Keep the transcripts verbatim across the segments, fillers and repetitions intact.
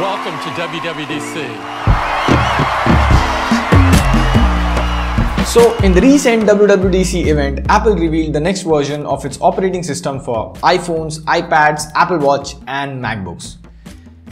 welcome to W W D C. So in the recent W W D C event, Apple revealed the next version of its operating system for iPhones, iPads, Apple Watch and MacBooks.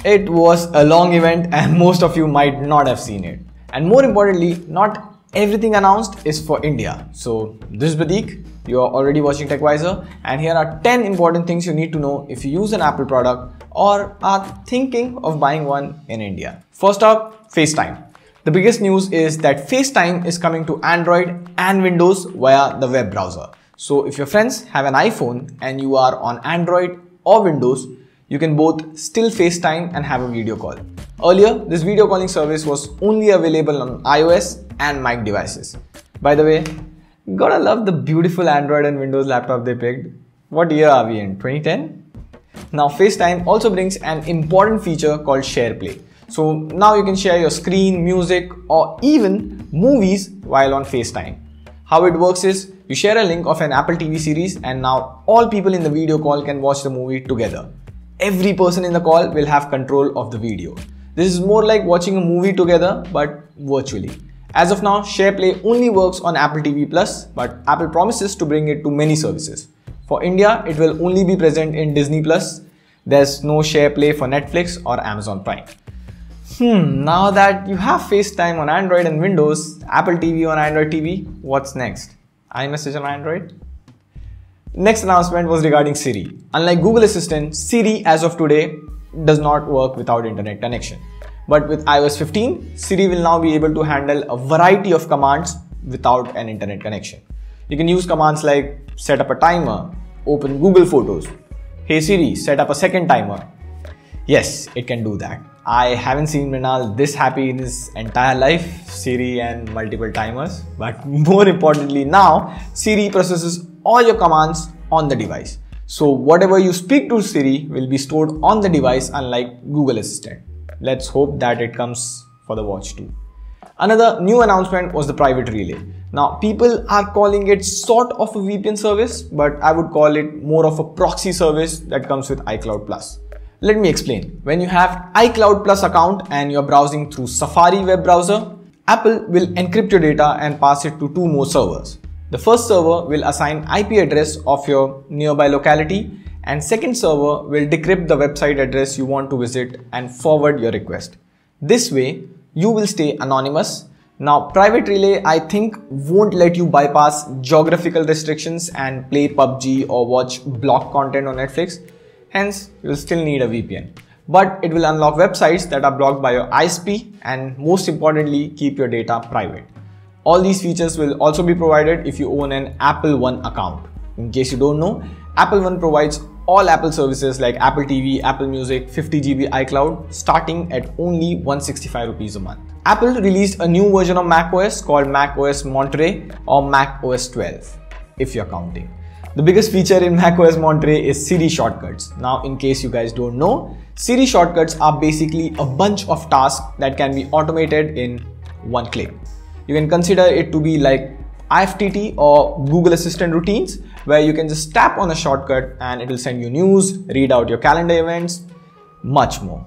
It was a long event and most of you might not have seen it. And more importantly, not everything announced is for India. So this is Bhadeek. You are already watching TechWiser, and here are ten important things you need to know if you use an Apple product or are thinking of buying one in India. First up, FaceTime. The biggest news is that FaceTime is coming to Android and Windows via the web browser. So if your friends have an iPhone and you are on Android or Windows, you can both still FaceTime and have a video call. Earlier, this video calling service was only available on iOS and Mac devices. By the way, gotta love the beautiful Android and Windows laptop they picked. What year are we in? twenty ten? Now FaceTime also brings an important feature called SharePlay. So now you can share your screen, music or even movies while on FaceTime. How it works is, you share a link of an Apple T V series and now all people in the video call can watch the movie together. Every person in the call will have control of the video. This is more like watching a movie together but virtually. As of now, SharePlay only works on Apple T V Plus, but Apple promises to bring it to many services. For India, it will only be present in Disney Plus. There's no SharePlay for Netflix or Amazon Prime. Hmm, now that you have FaceTime on Android and Windows, Apple T V on Android T V, what's next? iMessage on Android? Next announcement was regarding Siri. Unlike Google Assistant, Siri as of today does not work without internet connection. But with i O S fifteen, Siri will now be able to handle a variety of commands without an internet connection. You can use commands like set up a timer, open Google Photos, hey Siri, set up a second timer. Yes, it can do that. I haven't seen Mrinal this happy in his entire life, Siri and multiple timers. But more importantly now, Siri processes all your commands on the device. So whatever you speak to Siri will be stored on the device, unlike Google Assistant. Let's hope that it comes for the watch too. Another new announcement was the Private Relay. Now people are calling it sort of a V P N service, but I would call it more of a proxy service that comes with iCloud Plus. Let me explain. When you have iCloud Plus account and you're browsing through Safari web browser, Apple will encrypt your data and pass it to two more servers. The first server will assign I P address of your nearby locality, and second server will decrypt the website address you want to visit and forward your request. This way, you will stay anonymous. Now, Private Relay, I think, won't let you bypass geographical restrictions and play P U B G or watch block content on Netflix. Hence, you'll still need a V P N. But it will unlock websites that are blocked by your I S P and most importantly, keep your data private. All these features will also be provided if you own an Apple One account. In case you don't know, Apple One provides all Apple services like Apple T V, Apple Music, fifty gigabytes iCloud, starting at only one hundred sixty-five rupees a month. Apple released a new version of macOS called macOS Monterey or mac O S twelve, if you're counting. The biggest feature in macOS Monterey is Siri shortcuts. Now, in case you guys don't know, Siri shortcuts are basically a bunch of tasks that can be automated in one click. You can consider it to be like I F T T or Google Assistant routines, where you can just tap on a shortcut and it will send you news, read out your calendar events, much more.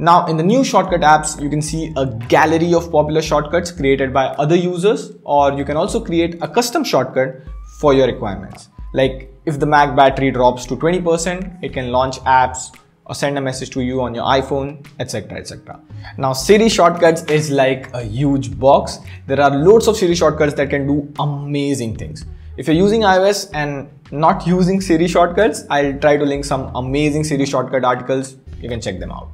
Now in the new shortcut apps, you can see a gallery of popular shortcuts created by other users, or you can also create a custom shortcut for your requirements. Like if the Mac battery drops to twenty percent, it can launch apps or send a message to you on your iPhone, et cetera, et cetera. Now Siri shortcuts is like a huge box. There are loads of Siri shortcuts that can do amazing things. If you're using iOS and not using Siri shortcuts, I'll try to link some amazing Siri shortcut articles. You can check them out.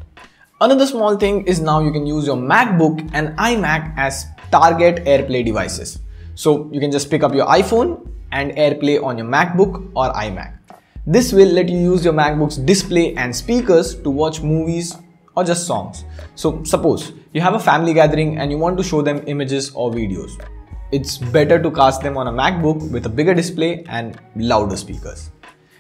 Another small thing is now you can use your MacBook and iMac as target AirPlay devices. So you can just pick up your iPhone and AirPlay on your MacBook or iMac. This will let you use your MacBook's display and speakers to watch movies or just songs. So suppose you have a family gathering and you want to show them images or videos. It's better to cast them on a MacBook with a bigger display and louder speakers.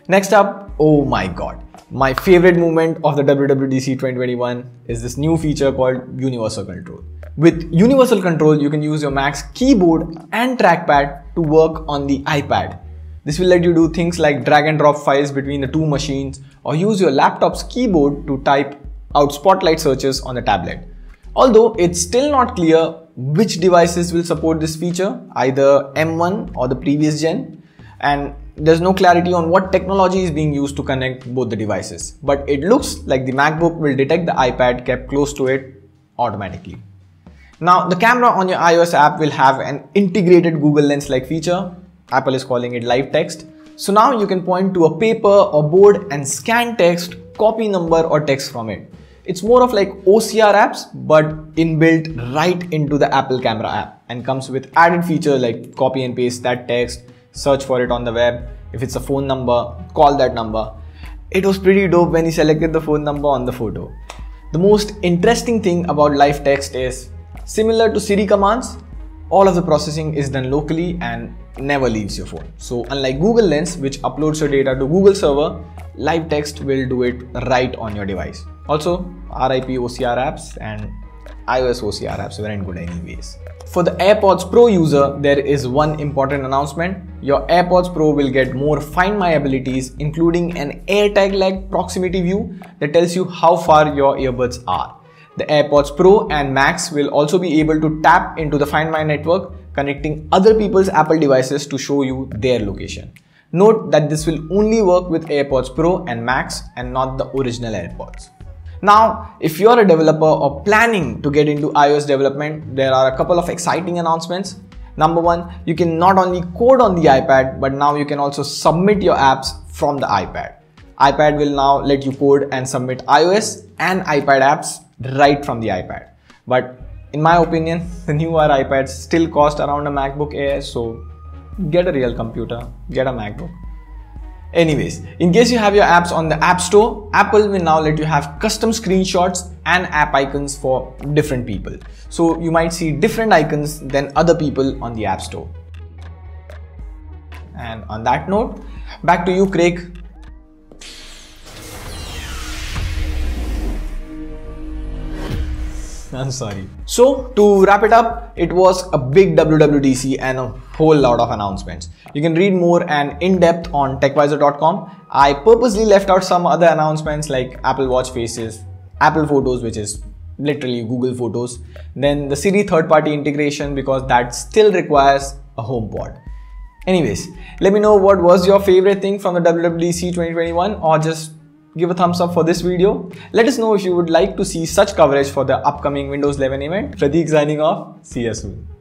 Next up, oh my god, my favorite moment of the W W D C twenty twenty-one is this new feature called Universal Control. With Universal Control, you can use your Mac's keyboard and trackpad to work on the iPad. This will let you do things like drag and drop files between the two machines or use your laptop's keyboard to type out Spotlight searches on the tablet. Although it's still not clear which devices will support this feature, either M one or the previous gen, and there's no clarity on what technology is being used to connect both the devices. But it looks like the MacBook will detect the iPad kept close to it automatically. Now, the camera on your iOS app will have an integrated Google Lens like feature. Apple is calling it Live Text. So now you can point to a paper or board and scan text, copy number or text from it. It's more of like O C R apps, but inbuilt right into the Apple camera app, and comes with added feature like copy and paste that text, search for it on the web. If it's a phone number, call that number. It was pretty dope when he selected the phone number on the photo. The most interesting thing about Live Text is, similar to Siri commands, all of the processing is done locally and never leaves your phone. So unlike Google Lens, which uploads your data to Google server, Live Text will do it right on your device. Also, R I P O C R apps and iOS O C R apps weren't good anyways. For the AirPods Pro user, there is one important announcement. Your AirPods Pro will get more Find My abilities, including an AirTag-like proximity view that tells you how far your earbuds are. The AirPods Pro and Max will also be able to tap into the Find My network, connecting other people's Apple devices to show you their location. Note that this will only work with AirPods Pro and Max and not the original AirPods. Now, if you're a developer or planning to get into iOS development, there are a couple of exciting announcements. Number one, you can not only code on the iPad, but now you can also submit your apps from the iPad. iPad will now let you code and submit iOS and iPad apps right from the iPad. But in my opinion, the newer iPads still cost around a MacBook Air, so get a real computer, get a MacBook. Anyways, in case you have your apps on the App Store, Apple will now let you have custom screenshots and app icons for different people. So you might see different icons than other people on the App Store. And on that note, back to you, Craig. I'm sorry. So to wrap it up, it was a big W W D C and a whole lot of announcements. You can read more and in-depth on TechWiser dot com. I purposely left out some other announcements like Apple Watch Faces, Apple Photos, which is literally Google Photos, then the Siri third-party integration, because that still requires a HomePod. Anyways, let me know what was your favorite thing from the W W D C twenty twenty-one, or just give a thumbs up for this video. Let us know if you would like to see such coverage for the upcoming Windows eleven event. Pradeep signing off. See you soon.